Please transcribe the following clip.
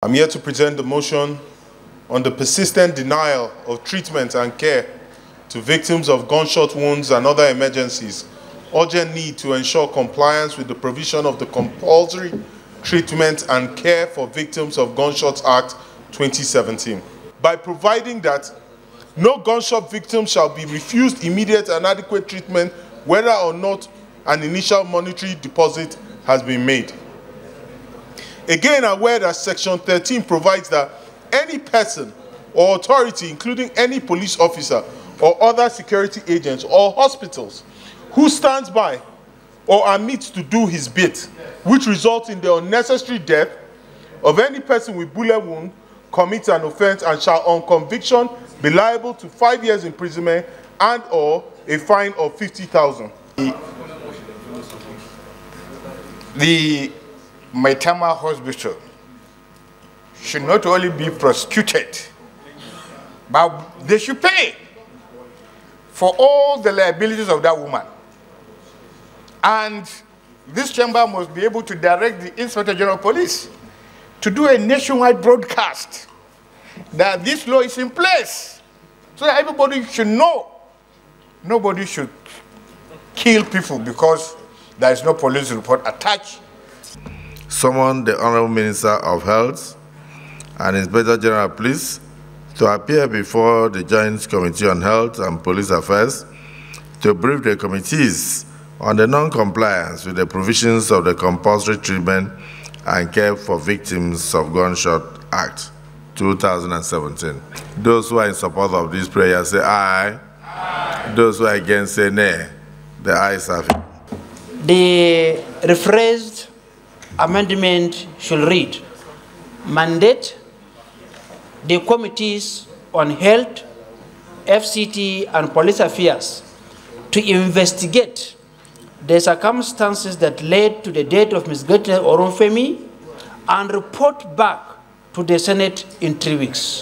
I'm here to present the motion on the persistent denial of treatment and care to victims of gunshot wounds and other emergencies, urgent need to ensure compliance with the provision of the Compulsory Treatment and Care for Victims of Gunshot Act 2017, by providing that no gunshot victim shall be refused immediate and adequate treatment whether or not an initial monetary deposit has been made. Again, aware that Section 13 provides that any person or authority, including any police officer or other security agents or hospitals, who stands by or admits to do his bit, which results in the unnecessary death of any person with bullet wound, commits an offense and shall on conviction be liable to 5 years imprisonment and or a fine of 50,000. The Maitama Hospital should not only be prosecuted, but they should pay for all the liabilities of that woman. And this chamber must be able to direct the Inspector General of Police to do a nationwide broadcast that this law is in place, so that everybody should know. Nobody should kill people because there is no police report attached. Summon the Honorable Minister of Health and Inspector General of Police to appear before the Joint Committee on Health and Police Affairs to brief the committees on the non-compliance with the provisions of the Compulsory Treatment and Care for Victims of Gunshot Act 2017. Those who are in support of this prayer say aye. Aye. Those who are against say nay. The ayes have it. The rephrased amendment should read, mandate the committees on health, FCT, and police affairs to investigate the circumstances that led to the death of Ms. Greatness Olorunfemi and report back to the Senate in 3 weeks.